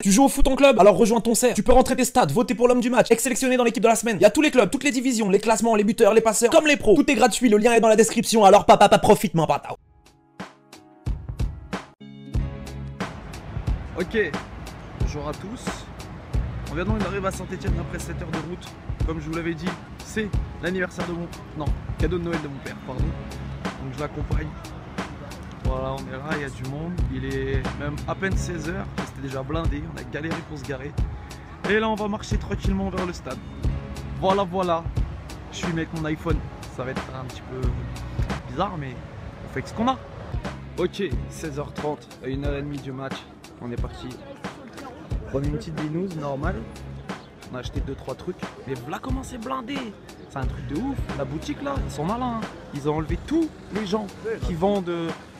Tu joues au foot en club? Alors rejoins ton cerf. Tu peux rentrer tes stats, voter pour l'homme du match, être sélectionné dans l'équipe de la semaine. Il y a tous les clubs, toutes les divisions, les classements, les buteurs, les passeurs, comme les pros. Tout est gratuit, le lien est dans la description, alors papa profite, mon pata. Ok, bonjour à tous. On vient donc d'arriver à Saint-Etienne après 7 heures de route. Comme je vous l'avais dit, c'est l'anniversaire de mon... Non, cadeau de Noël de mon père, pardon. Donc je l'accompagne. Voilà, on est là, il y a du monde, il est même à peine 16 h, c'était déjà blindé, on a galéré pour se garer. Et là on va marcher tranquillement vers le stade. Voilà, je suis avec mon iPhone, ça va être un petit peu bizarre mais on fait avec ce qu'on a. Ok, 16 h 30, à 1 h 30 du match, on est parti. Prendre une petite binouse normale, on a acheté 2-3 trucs, mais voilà comment c'est blindé. C'est un truc de ouf, la boutique là, ils sont malins, hein. Ils ont enlevé tous les gens qui vendent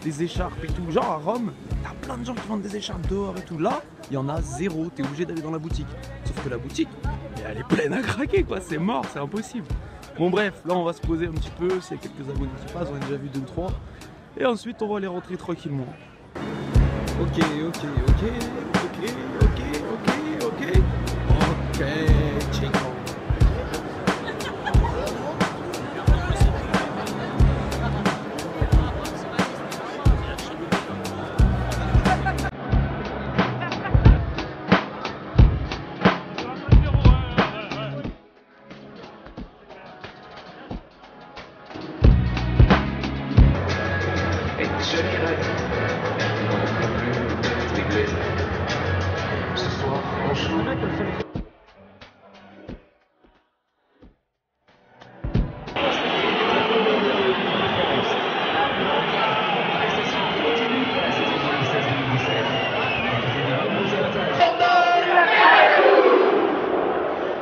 des écharpes et tout. Genre à Rome, t'as plein de gens qui vendent des écharpes dehors et tout. Là, il y en a zéro, t'es obligé d'aller dans la boutique. Sauf que la boutique, elle est pleine à craquer quoi, c'est mort, c'est impossible. Bon bref, là on va se poser un petit peu, s'il y a quelques abonnés qui passent, on a déjà vu 2 ou 3. Et ensuite on va aller rentrer tranquillement. Ok, chico.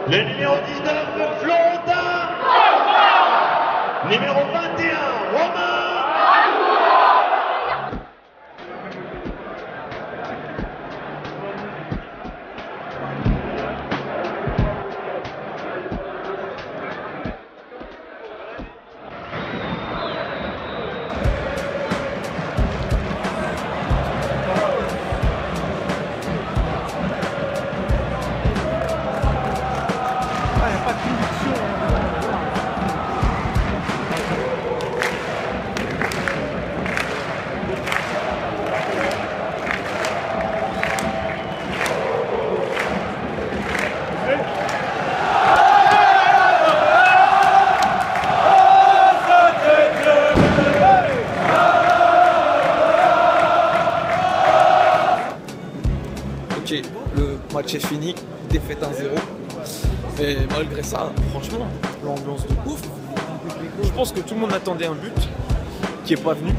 Le numéro 19, Florentin. Numéro 21, Romain. Ok, le match est fini, défaite 1-0, et malgré ça, franchement, l'ambiance de ouf. Je pense que tout le monde attendait un but qui n'est pas venu,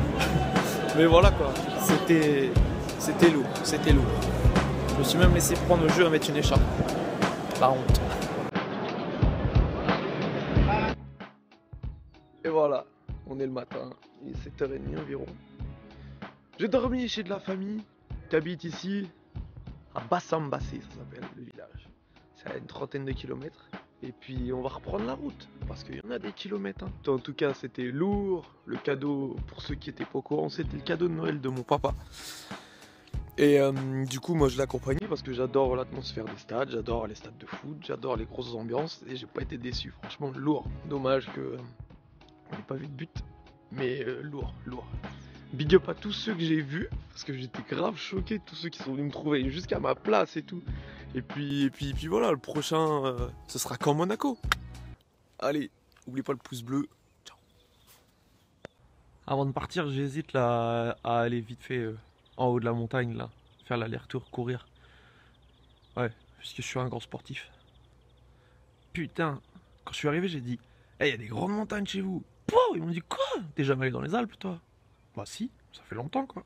mais voilà quoi, c'était lourd, c'était lourd. Je me suis même laissé prendre au jeu à mettre une écharpe, la honte. Et voilà, on est le matin, il est 7 h 30 environ. J'ai dormi chez de la famille qui habite ici. À Bassambassé, ça s'appelle le village. C'est à une 30aine de kilomètres. Et puis on va reprendre la route parce qu'il y en a des kilomètres. Hein. En tout cas, c'était lourd. Le cadeau, pour ceux qui étaient pas au courant, c'était le cadeau de Noël de mon papa. Et du coup, moi je l'accompagnais parce que j'adore l'atmosphère des stades, j'adore les stades de foot, j'adore les grosses ambiances et j'ai pas été déçu. Franchement, lourd. Dommage que on n'ait pas vu de but, mais lourd. Big up à tous ceux que j'ai vus, parce que j'étais grave choqué de tous ceux qui sont venus me trouver jusqu'à ma place et tout. Et puis voilà, le prochain, ce sera qu'en Monaco. Allez, oublie pas le pouce bleu. Ciao. Avant de partir, j'hésite là à aller vite fait en haut de la montagne, là, faire l'aller-retour, courir. Ouais, parce que je suis un grand sportif. Putain, quand je suis arrivé, j'ai dit, hey, y a des grandes montagnes chez vous. Pouh, ils m'ont dit, quoi? T'es jamais allé dans les Alpes, toi? Bah si, ça fait longtemps quoi.